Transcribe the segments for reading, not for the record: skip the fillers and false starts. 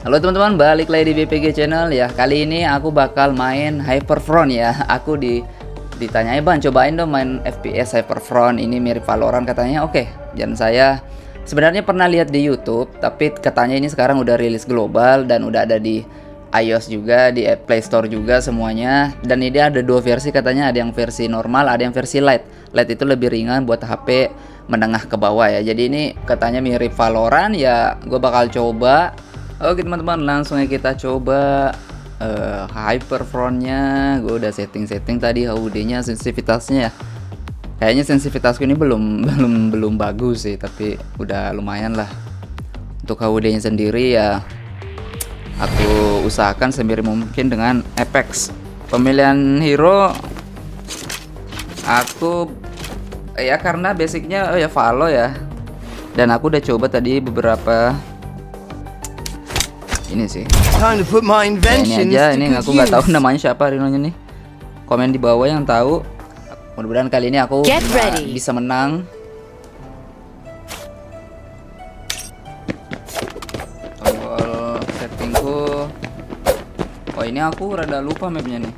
Halo teman-teman, balik lagi di BPG Channel ya. Kali ini aku bakal main Hyper Front ya. Aku ditanyain, "Bang, cobain dong main FPS Hyper Front, ini mirip Valorant," katanya. Oke, dan saya sebenarnya pernah lihat di YouTube, tapi katanya ini sekarang udah rilis global dan udah ada di iOS juga, di Play Store juga semuanya. Dan ini ada dua versi katanya, ada yang versi normal, ada yang versi light. Light itu lebih ringan buat HP menengah ke bawah ya. Jadi ini katanya mirip Valorant ya, gue bakal coba. Oke teman-teman, langsung aja kita coba Hyper Front-nya. Gue udah setting tadi HUD-nya, sensitivitasnya ya. Kayaknya sensitivitasku ini belum bagus sih, tapi udah lumayan lah. Untuk HUD-nya sendiri ya, aku usahakan semirip mungkin dengan Apex. Pemilihan hero aku ya karena basicnya ya Valo ya. Dan aku udah coba tadi beberapa ini sih. Ini aja, ini aku nggak tahu namanya siapa rinonya nih. Komen di bawah yang tahu. Mudah-mudahan kali ini aku bisa menang. Tombol settingku. Oh ini aku rada lupa mapnya nih.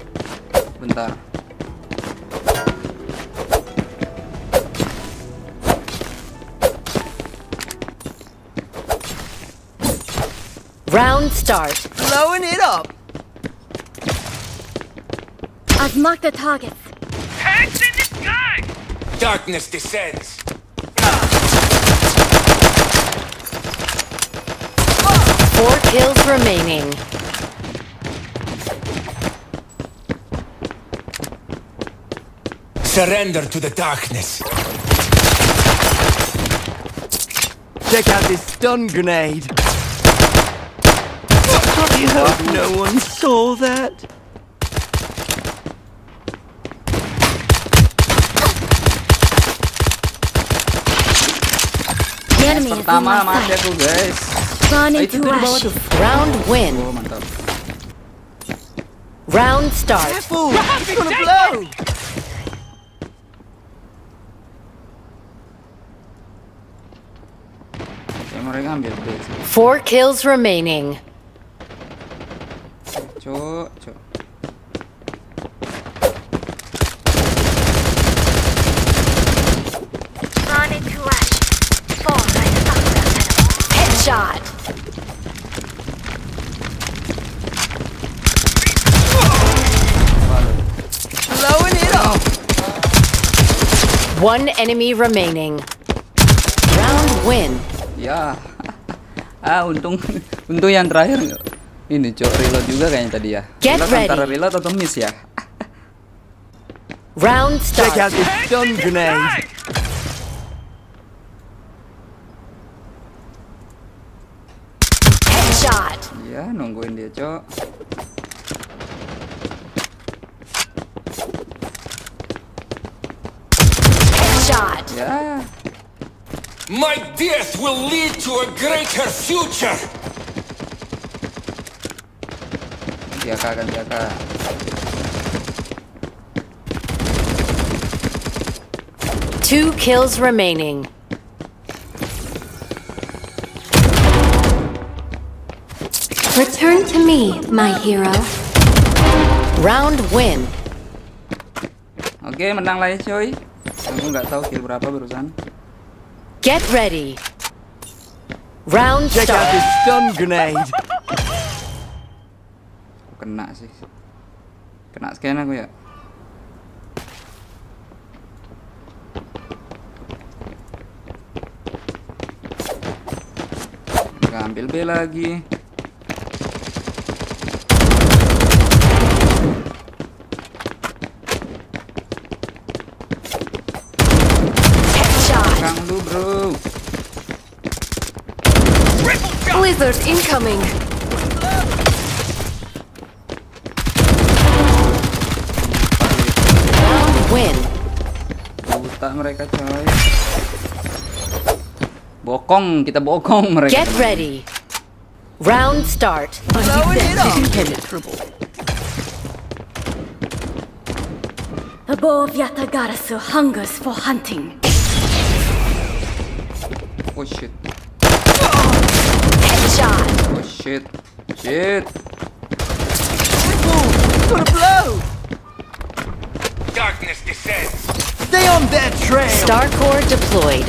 Bentar. Round start. Blowing it up. I've marked the targets. Heads in the sky. Darkness descends. Four kills remaining. Surrender to the darkness. Check out this stun grenade. You hope no one saw that. The enemy is on my side. Into ashes. Round win. Round start. Careful! It's gonna blow. Four kills remaining. Cuk. Headshot. Blowing it up. One enemy remaining. Round win. Ya. Untung yang terakhir enggak. Ini coba reload juga kayaknya tadi ya. Antara reload atau miss ya. Round start. Check out this stun grenade. Headshot. Ya, nungguin dia, Cok. Headshot. Ya. My death will lead to a greater future. Jaga. Two kills remaining. Return to me, my hero. Round win. Oke, menang lagi coy. Aku nggak tahu kill berapa barusan. Get ready. Round start. Check out this stun grenade. Kena scan aku ya. Gak ambil B lagi. Kang lu bro. Blizzard incoming. Win. Buta mereka coy. Bokong, kita bokong mereka. Get ready. Round start. The bow of Yatagarasu hungers for hunting. Oh shit. Headshot. Shit. Shit. It's gonna blow! Darkness descends. Stay on that trail! StarCore deployed.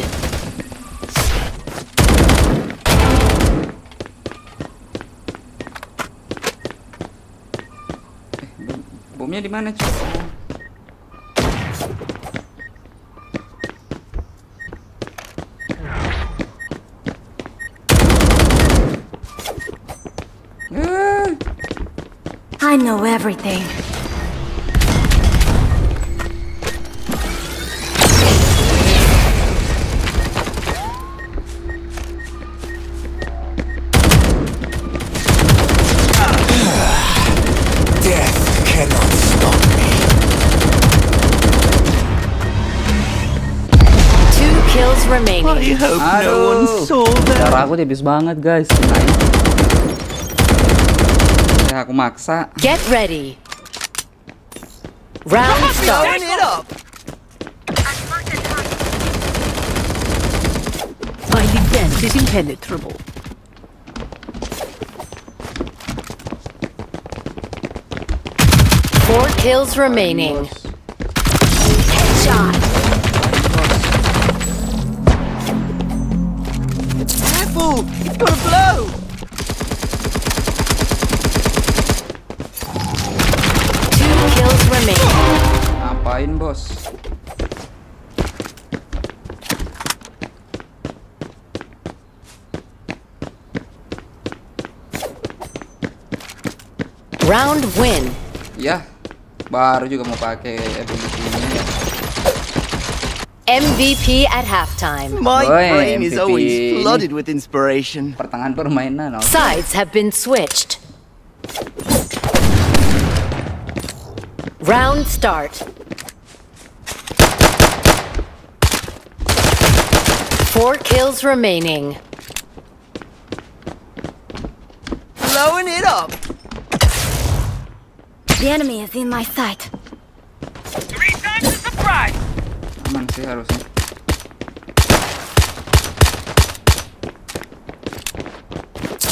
Bomnya di mana, cuy? I know everything. I hope no one saw that. Darah aku tipis banget, guys. Ya, aku maksa. Get ready. Round start. Turn it up. My defense is impenetrable. Four kills remaining. Headshot. It's gonna blow! Two kills remain. Ngapain, bos? Round win. Ya, baru juga mau pakai MVP ini. MVP at halftime. My brain is always flooded with inspiration. Sides have been switched. Round start. Four kills remaining. Blowing it up. The enemy is in my sight. Three times the surprise.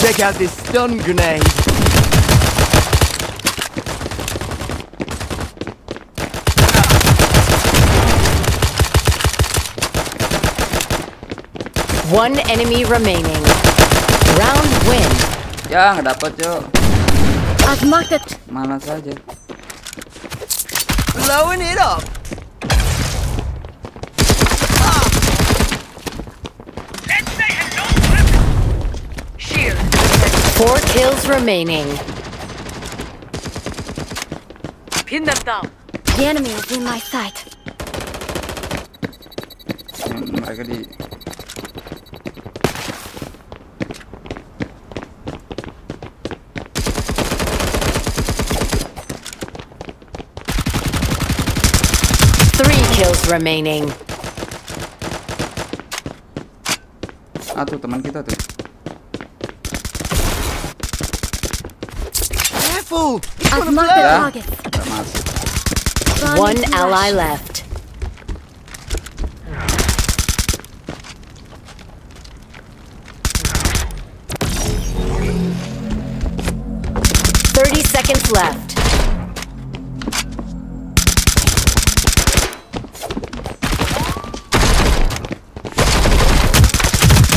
Check out this stun grenade. One enemy remaining. Round win. Ya, nggak dapat, yo. I've marked it. Malas aja. Blowing it up. Four kills remaining. Pin them down. The enemy is in my sight. Three kills remaining. Atuh teman kita tuh. I've marked the target. One ally left. Yeah. 30 seconds left.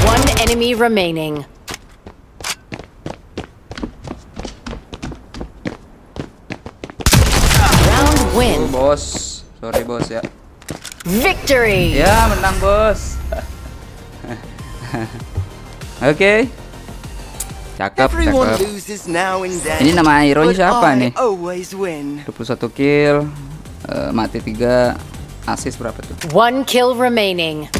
One enemy remaining. Win. Bos, sorry bos ya. Victory. Ya menang bos. Oke. Cakep, cakep. Ini nama hero nya siapa nih? 21 kill, mati 3, assist berapa tuh? 1 kill remaining.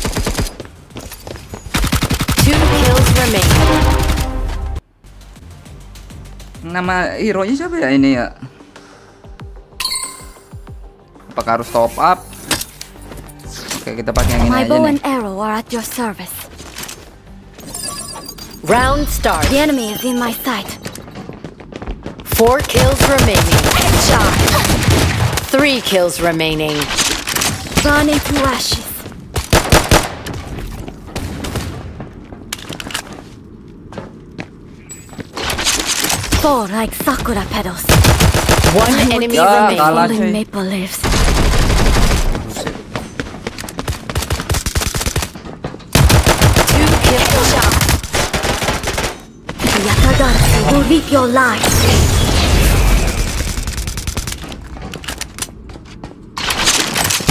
2 kills remaining. Nama hero nya siapa ya ini ya? Apakah harus top up? Oke, kita pakai yang ini aja nih. Round start. The enemy is in my sight. 4 kills remaining. Headshot. 3 kills remaining. Burn into ashes. Fall like sakura petals. One enemy remains. Only maple leaves. Two kills. Yatagarasu will reap your life.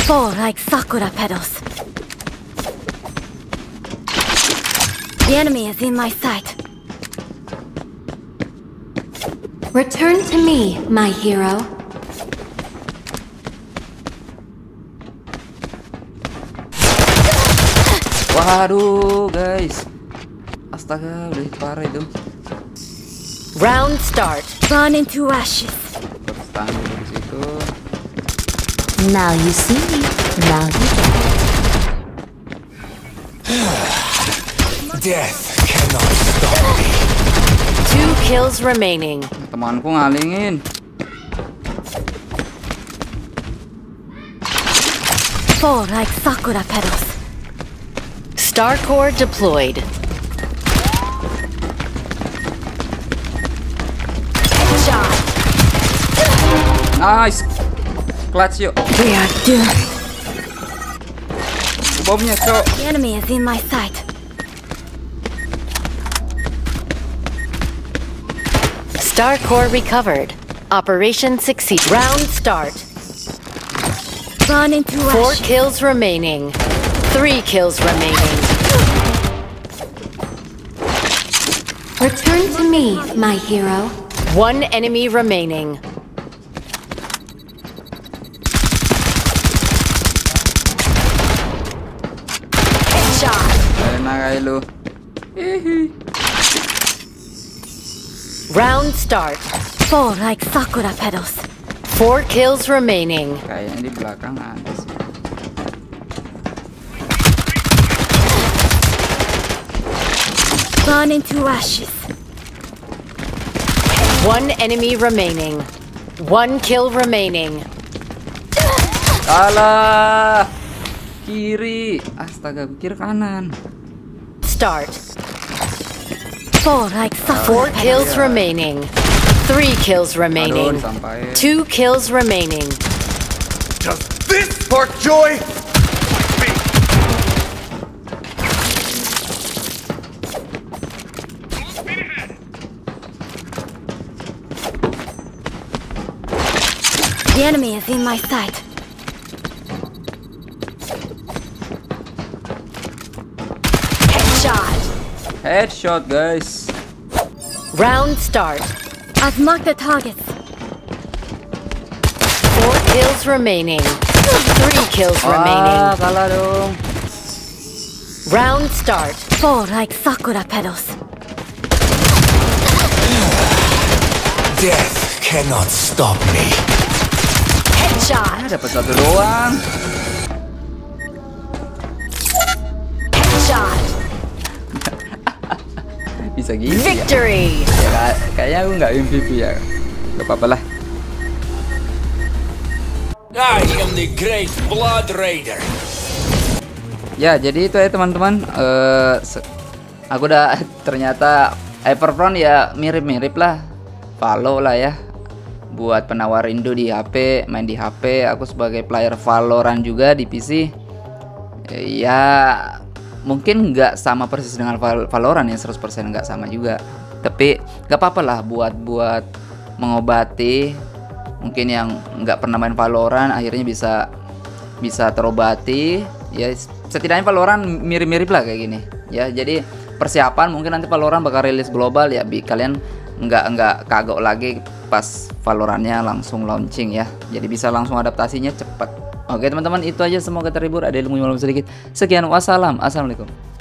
Fall like sakura petals. The enemy is in my sight. Return to me, my hero. Waduh, guys. Astaga, udah parah itu. Round start. Burn into ashes. Now you see me. Now you do. Death cannot stop me. Two kills remaining. Temanku ngalingin. Fall like sakura petals. StarCore deployed. Headshot. Nice. Clutch you. We are doomed. The enemy is in my sight. StarCore recovered. Operation succeed. Round start. Run into action. Four kills remaining. Three kills remaining. Return to me, my hero. One enemy remaining. Round start. Fall like sakura petals. Four kills remaining. Kayaknya di belakang ada sih. Burn into ashes. One enemy remaining. One kill remaining. Alah. Kiri. Astaga, kiri kanan. Start. Four kills remaining. Three kills remaining. Two kills remaining. Does this spark joy? The enemy is in my sight. Headshot, guys. Round start. I've marked the targets. Four kills remaining. Three kills remaining. Round start. Fall like sakura petals. Death cannot stop me. Headshot. Headshot. Bisa gini victory ya, kayaknya aku nggak MVP ya, nggak apa-apa lah. I am the great blood raider. Ya jadi itu ya teman-teman, aku udah ternyata Hyper Front ya mirip-mirip lah, Valo lah ya, buat penawar rindu di HP, main di HP. Aku sebagai player Valorant juga di PC ya, mungkin nggak sama persis dengan Valorant ya, 100% nggak sama juga, tapi nggak apa-apa lah buat mengobati mungkin yang nggak pernah main Valorant, akhirnya bisa terobati ya. Setidaknya Valorant mirip-mirip lah kayak gini ya. Jadi persiapan mungkin nanti Valorant bakal rilis global ya, kalian nggak kagok lagi pas Valorantnya langsung launching ya, jadi bisa langsung adaptasinya cepat. Oke teman-teman, itu aja, semoga terhibur, ada ilmunya walaupun sedikit. Sekian, wassalam, assalamualaikum.